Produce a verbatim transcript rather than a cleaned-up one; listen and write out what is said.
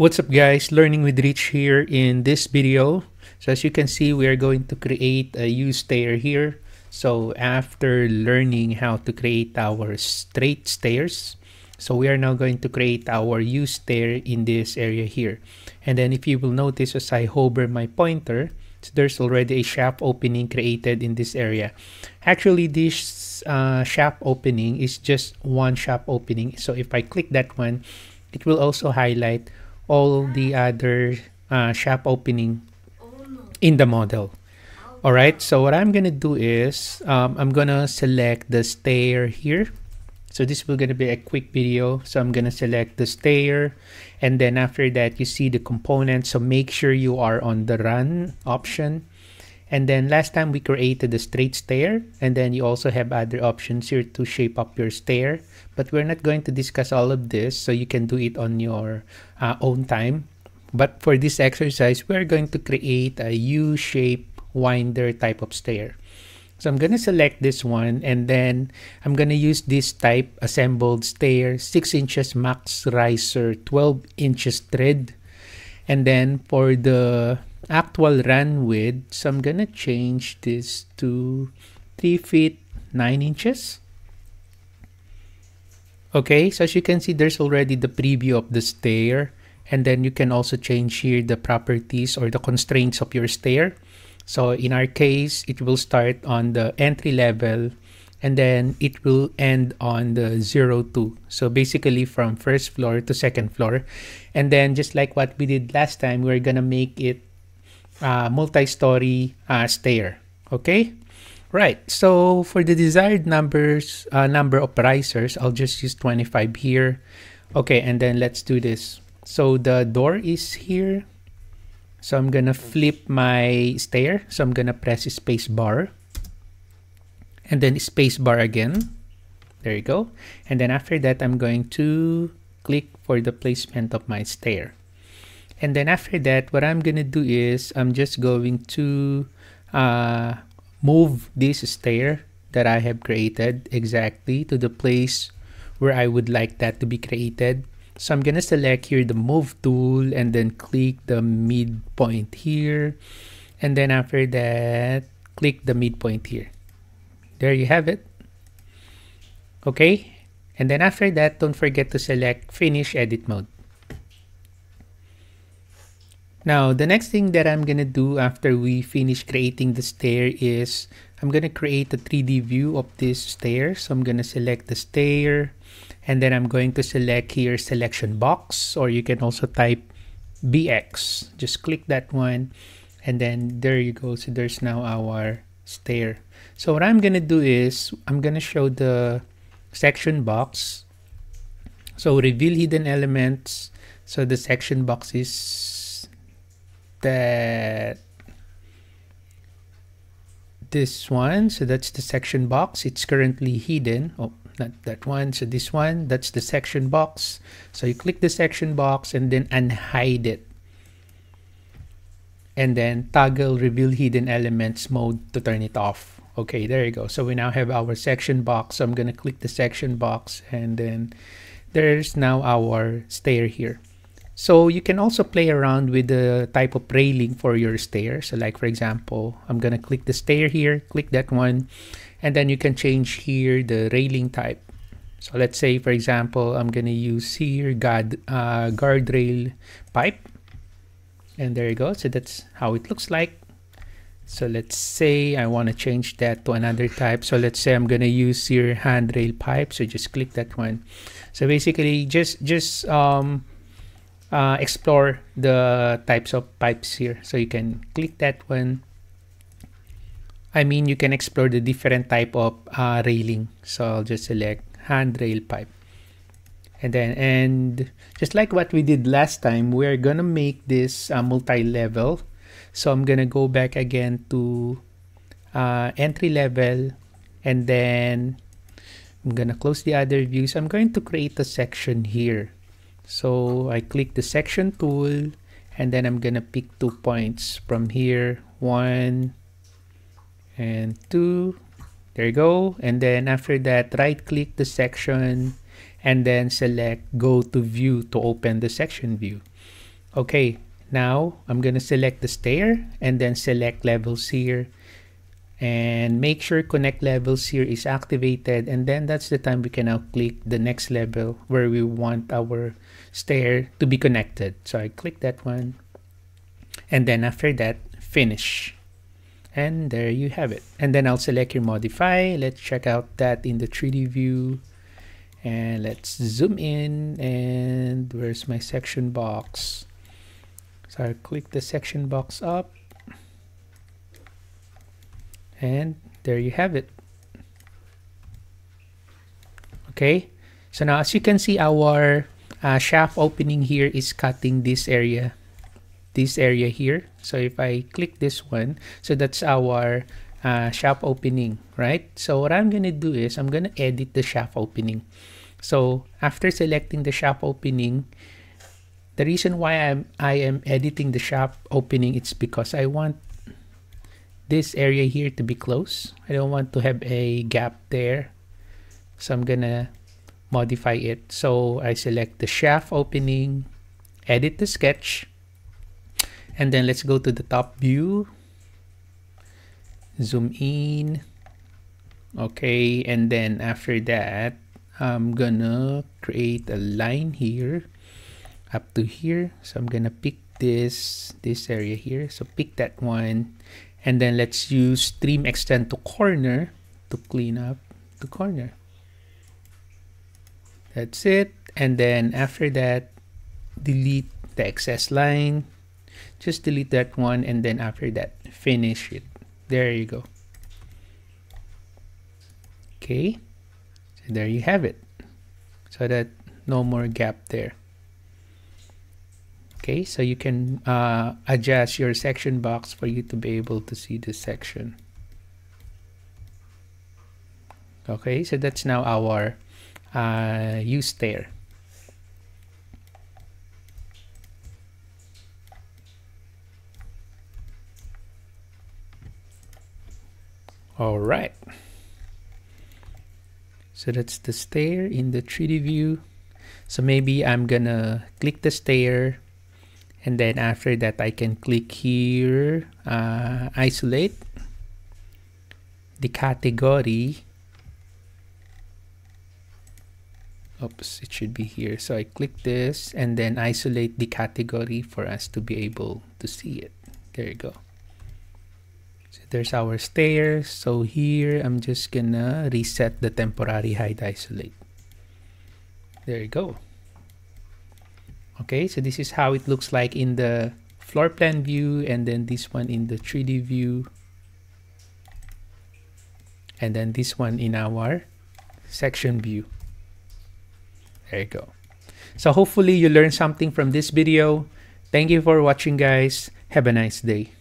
What's up guys, Learning with Rich here. In this video, so as you can see, we are going to create a use stair here. So after learning how to create our straight stairs, so we are now going to create our use stair in this area here. And then if you will notice, as I hover my pointer, so there's already a shaft opening created in this area. Actually, this uh, shaft opening is just one shaft opening. So if I click that one, it will also highlight all the other uh, shaft opening in the model. All right, so what I'm gonna do is um, I'm gonna select the stair here. So this will gonna be a quick video. So I'm gonna select the stair, and then after that you see the components. So make sure you are on the run option. And then last time we created the straight stair, and then you also have other options here to shape up your stair. But we're not going to discuss all of this, so you can do it on your uh, own time. But for this exercise, we're going to create a U-shape winder type of stair. So I'm going to select this one, and then I'm going to use this type assembled stair, six inches max riser, twelve inches thread. And then for the actual run width, so I'm gonna change this to three feet nine inches. Okay, so as you can see, there's already the preview of the stair, and then you can also change here the properties or the constraints of your stair. So in our case, it will start on the entry level, and then it will end on the zero two. So basically from first floor to second floor. And then just like what we did last time, we're gonna make it Uh, multi-story uh, stair. Okay, right, so for the desired numbers uh, number of risers, I'll just use twenty-five here. Okay, and then let's do this. So the door is here, so I'm gonna flip my stair. So I'm gonna press space bar and then space bar again. There you go. And then after that, I'm going to click for the placement of my stair. And then after that, what I'm gonna do is I'm just going to uh, move this stair that I have created exactly to the place where I would like that to be created. So I'm gonna select here the move tool and then click the midpoint here. And then after that, click the midpoint here. There you have it. Okay. And then after that, don't forget to select finish edit mode. Now, the next thing that I'm gonna do after we finish creating the stair is I'm gonna create a three D view of this stair. So I'm gonna select the stair, and then I'm going to select here selection box, or you can also type B X. Just click that one, and then there you go. So there's now our stair. So what I'm gonna do is I'm gonna show the section box. So reveal hidden elements. So the section box is that this one, so that's the section box. It's currently hidden. Oh, not that one. So this one, that's the section box. So you click the section box and then unhide it, and then toggle reveal hidden elements mode to turn it off. Okay, there you go. So we now have our section box. So I'm gonna click the section box, and then there's now our stair here. So you can also play around with the type of railing for your stair. So like, for example, I'm gonna click the stair here, click that one, and then you can change here the railing type. So let's say, for example, I'm gonna use here guard, uh, guardrail pipe. And there you go, so that's how it looks like. So let's say I wanna change that to another type. So let's say I'm gonna use here handrail pipe. So just click that one. So basically just, just, um, Uh, explore the types of pipes here. So you can click that one. I mean, you can explore the different type of uh, railing. So I'll just select handrail pipe. And then, and just like what we did last time, we're gonna make this uh, multi-level. So I'm gonna go back again to uh, entry level, and then I'm gonna close the other views. I'm going to create a section here. So I click the section tool, and then I'm gonna pick two points from here, one and two. There you go. And then after that, right click the section and then select go to view to open the section view. Okay, now I'm going to select the stair and then select levels here. And make sure connect levels here is activated, and then that's the time we can now click the next level where we want our stair to be connected. So I click that one, and then after that finish, and there you have it. And then I'll select your modify. Let's check out that in the three D view, and let's zoom in, and where's my section box? So I click the section box up, and there you have it. Okay, so now as you can see, our uh, shaft opening here is cutting this area, this area here. So if I click this one, so that's our uh, shaft opening, right? So what I'm gonna do is I'm gonna edit the shaft opening. So after selecting the shaft opening, the reason why I'm I am editing the shaft opening, it's because I want this area here to be closed. I don't want to have a gap there, so I'm gonna modify it. So I select the shaft opening, edit the sketch, and then let's go to the top view, zoom in. Okay, and then after that I'm gonna create a line here up to here. So I'm gonna pick this this area here, so pick that one. And then let's use trim extend to corner to clean up the corner. That's it. And then after that, delete the excess line. Just delete that one. And then after that, finish it. There you go. Okay. So there you have it. So that no more gap there. Okay, so you can uh, adjust your section box for you to be able to see the section. Okay, so that's now our uh, U stair. All right. So that's the stair in the three D view. So maybe I'm gonna click the stair. And then after that, I can click here, uh, isolate the category. Oops, it should be here. So I click this and then isolate the category for us to be able to see it. There you go. So there's our stairs. So here, I'm just gonna reset the temporary hide isolate. There you go. Okay, so this is how it looks like in the floor plan view, and then this one in the three D view, and then this one in our section view. There you go. So hopefully you learned something from this video. Thank you for watching, guys. Have a nice day.